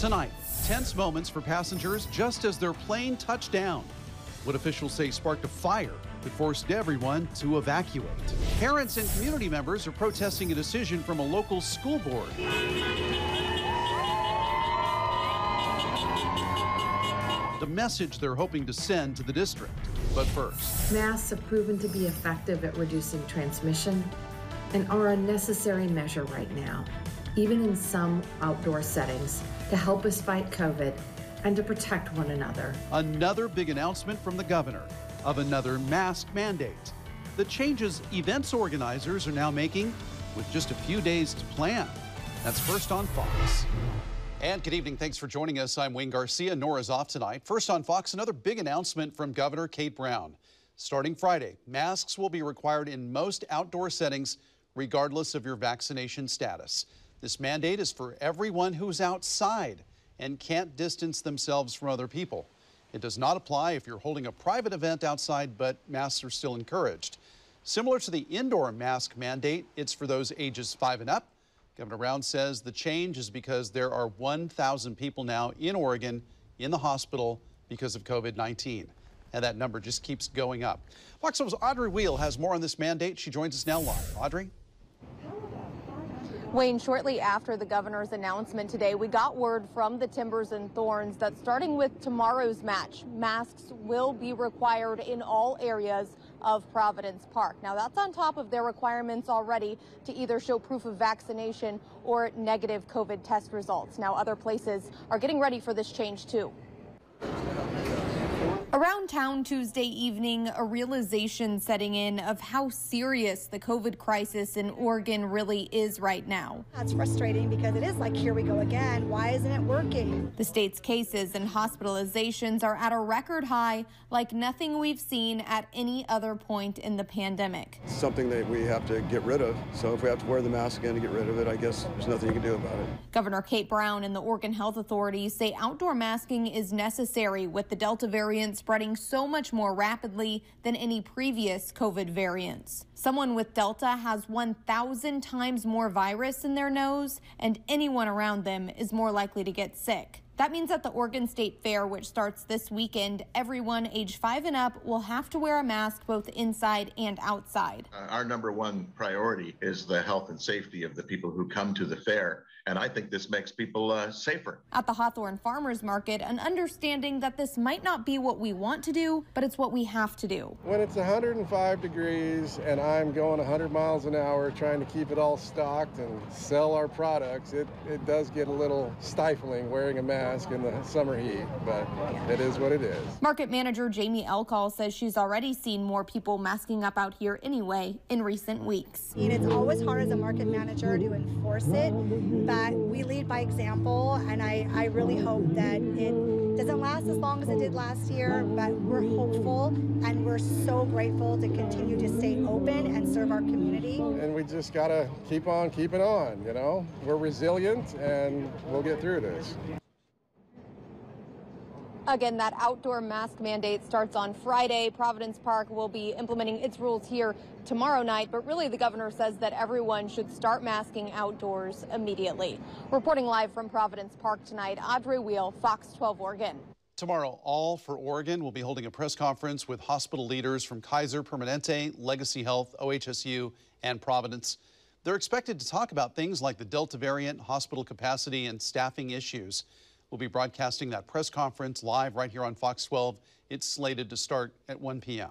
Tonight, tense moments for passengers just as their plane touched down. What officials say sparked a fire that forced everyone to evacuate. Parents and community members are protesting a decision from a local school board. The message they're hoping to send to the district. But first, masks have proven to be effective at reducing transmission and are a necessary measure right now, even in some outdoor settings, to help us fight COVID and to protect one another. Another big announcement from the governor of another mask mandate. The changes events organizers are now making with just a few days to plan. That's first on Fox. And good evening, thanks for joining us. I'm Wayne Garcia. Nora's off tonight. First on Fox, another big announcement from Governor Kate Brown. Starting Friday, masks will be required in most outdoor settings, regardless of your vaccination status. This mandate is for everyone who's outside and can't distance themselves from other people. It does not apply if you're holding a private event outside, but masks are still encouraged. Similar to the indoor mask mandate, it's for those ages 5 and up. Governor Brown says the change is because there are 1,000 people now in Oregon in the hospital because of COVID-19. And that number just keeps going up. Fox 12's Audrey Wheel has more on this mandate. She joins us now live. Audrey? Wayne, shortly after the governor's announcement today, we got word from the Timbers and Thorns that starting with tomorrow's match, masks will be required in all areas of Providence Park. Now, that's on top of their requirements already to either show proof of vaccination or negative COVID test results. Now, other places are getting ready for this change, too. Around town Tuesday evening, a realization setting in of how serious the COVID crisis in Oregon really is right now. That's frustrating because it is like, here we go again. Why isn't it working? The state's cases and hospitalizations are at a record high, like nothing we've seen at any other point in the pandemic. It's something that we have to get rid of. So if we have to wear the mask again to get rid of it, I guess there's nothing you can do about it. Governor Kate Brown and the Oregon Health Authority say outdoor masking is necessary with the Delta variant spreading so much more rapidly than any previous COVID variants. Someone with Delta has 1,000 times more virus in their nose, and anyone around them is more likely to get sick. That means at the Oregon State Fair, which starts this weekend, everyone age 5 and up will have to wear a mask both inside and outside. Our number one priority is the health and safety of the people who come to the fair, and I think this makes people safer. At the Hawthorne Farmers Market, an understanding that this might not be what we want to do, but it's what we have to do. When it's 105 degrees and I'm going 100 miles an hour trying to keep it all stocked and sell our products, it does get a little stifling wearing a mask in the summer heat, but it is what it is. Market manager Jamie Elcall says she's already seen more people masking up out here anyway in recent weeks. And it's always hard as a market manager to enforce it, but we lead by example, and I really hope that it doesn't last as long as it did last year, but we're hopeful and we're so grateful to continue to stay open and serve our community. And we just gotta keep on keeping on, you know? We're resilient and we'll get through this. Again, that outdoor mask mandate starts on Friday. Providence Park will be implementing its rules here tomorrow night, but really the governor says that everyone should start masking outdoors immediately. Reporting live from Providence Park tonight, Audrey Wheel, Fox 12 Oregon. Tomorrow, All for Oregon will be holding a press conference with hospital leaders from Kaiser Permanente, Legacy Health, OHSU, and Providence. They're expected to talk about things like the Delta variant, hospital capacity, and staffing issues. We'll be broadcasting that press conference live right here on Fox 12. It's slated to start at 1 p.m.